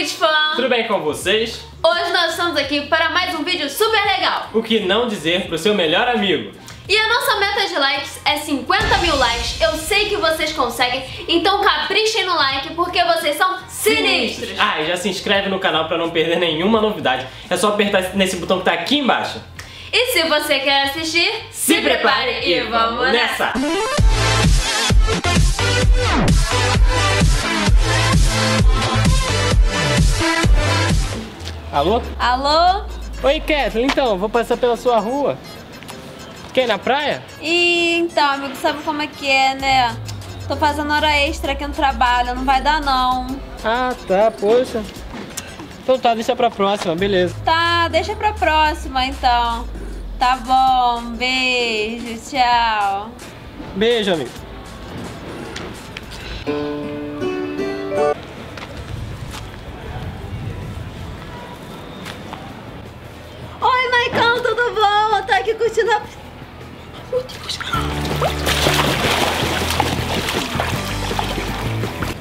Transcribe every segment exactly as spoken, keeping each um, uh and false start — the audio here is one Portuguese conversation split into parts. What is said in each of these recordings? Kit Fã! Tudo bem com vocês? Hoje nós estamos aqui para mais um vídeo super legal! O que não dizer pro seu melhor amigo! E a nossa meta de likes é cinquenta mil likes, eu sei que vocês conseguem, então caprichem no like porque vocês são sinistros! sinistros. Ah, e já se inscreve no canal para não perder nenhuma novidade, é só apertar nesse botão que tá aqui embaixo! E se você quer assistir, se, se prepare, prepare e vamos nessa! Alô? Alô? Oi, Kathleen, então, vou passar pela sua rua. Quer ir na praia? E então, amigo, sabe como é que é, né? Tô fazendo hora extra aqui no trabalho, não vai dar não. Ah, tá, poxa. Então tá, deixa pra próxima, beleza. Tá, deixa pra próxima, então. Tá bom, beijo, tchau. Beijo, amigo. Oi, Maicão, tudo bom? Eu tô aqui curtindo a... Meu Deus,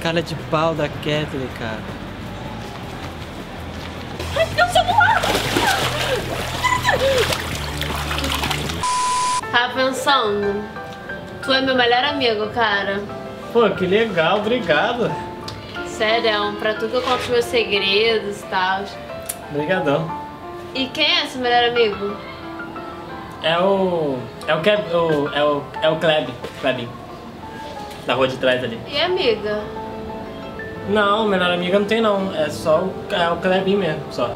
cara de pau da Kathleen, cara. Ai, meu celular! Tá pensando? Tu é meu melhor amigo, cara. Pô, que legal, obrigado. Sério, pra tu que eu conto os meus segredos e tal. Obrigadão. E quem é seu melhor amigo? É o... é o Kleb... é o... é o Kleb... Klebinho. Da rua de trás ali. E amiga? Não, melhor amiga não tem não, é só o... é o Klebinho mesmo, só.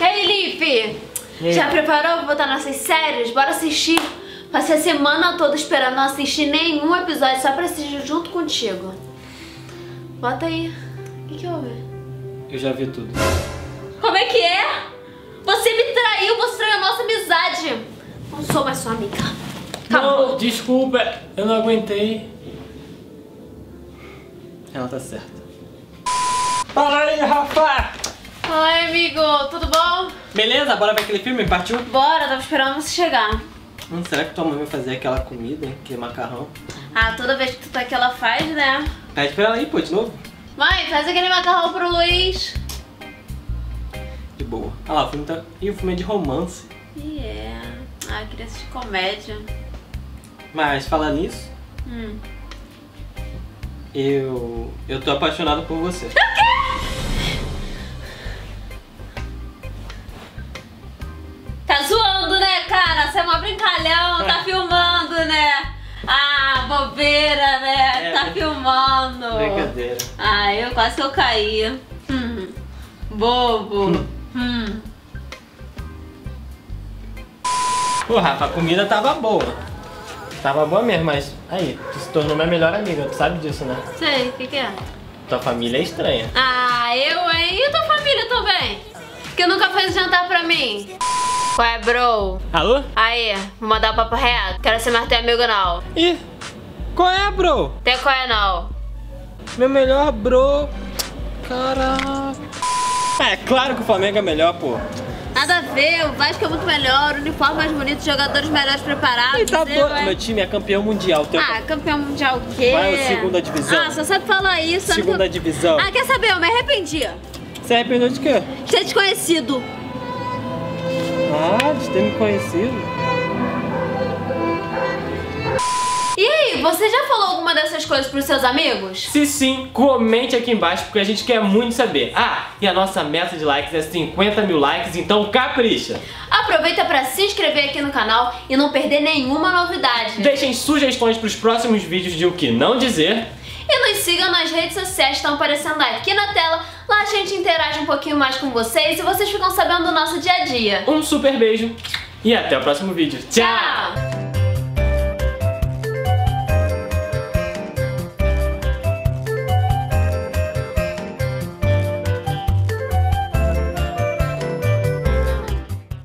Ei, Lipe! E? Já preparou pra botar nossas séries? Bora assistir! Passei a semana toda esperando não assistir nenhum episódio, só pra assistir junto contigo. Bota aí. O que que houve? Eu já vi tudo. Como é que é? Você me traiu, você traiu a nossa amizade. Não sou mais sua amiga. Acabou. Não, desculpa. Eu não aguentei. Ela tá certa. Fala aí, Rafa! Oi, amigo. Tudo bom? Beleza, bora ver aquele filme? Partiu? Bora, tava esperando você chegar. Hum, será que tua mãe vai fazer aquela comida, aquele macarrão? Ah, toda vez que tu tá aqui ela faz, né? Pede pra ela aí, pô, de novo. Mãe, faz aquele macarrão pro Luiz. De boa. Olha lá, o filme tá... Ih, o filme é de romance. E yeah. é... Ah, eu queria assistir comédia. Mas, falando nisso... Hum. Eu... Eu tô apaixonado por você. O quê? Tá zoando, né, cara? Você é mó brincalhão, tá filmando, né? Ah, bobeira, né? É, tá filmando. Brincadeira. Ah, eu quase que eu caí. Hum, bobo. Hum. Pô, Rafa, a comida tava boa. Tava boa mesmo, mas... Aí, tu se tornou minha melhor amiga, tu sabe disso, né? Sei, o que que é? Tua família é estranha. Ah, eu, hein? E tua família também? Que nunca fez jantar pra mim. Ué, bro? Alô? Aí, vou mandar o papo reto. Quero ser mais teu amigo, não. Ih, qual é, bro? Tem qual é, não. Meu melhor, bro. Caraca. É claro que o Flamengo é melhor, pô. Nada a ver, o Vasco é muito melhor, o uniforme mais bonito, os jogadores melhores preparados. E tá bom, vai... meu time é campeão mundial. Teu... Ah, campeão mundial o quê? Vai a segunda divisão. Ah, só sabe falar isso. Segunda que... divisão. Ah, quer saber? Eu me arrependi. Você arrependeu de quê? De ser desconhecido. Ah, de ter me conhecido. E aí, você já falou alguma dessas coisas pros seus amigos? Se sim, comente aqui embaixo porque a gente quer muito saber. Ah, e a nossa meta de likes é cinquenta mil likes, então capricha! Aproveita pra se inscrever aqui no canal e não perder nenhuma novidade. Deixem sugestões pros próximos vídeos de o que não dizer. E nos sigam nas redes sociais que estão aparecendo aqui na tela. Lá a gente interage um pouquinho mais com vocês e vocês ficam sabendo do nosso dia a dia. Um super beijo e até o próximo vídeo. Tchau! Tchau.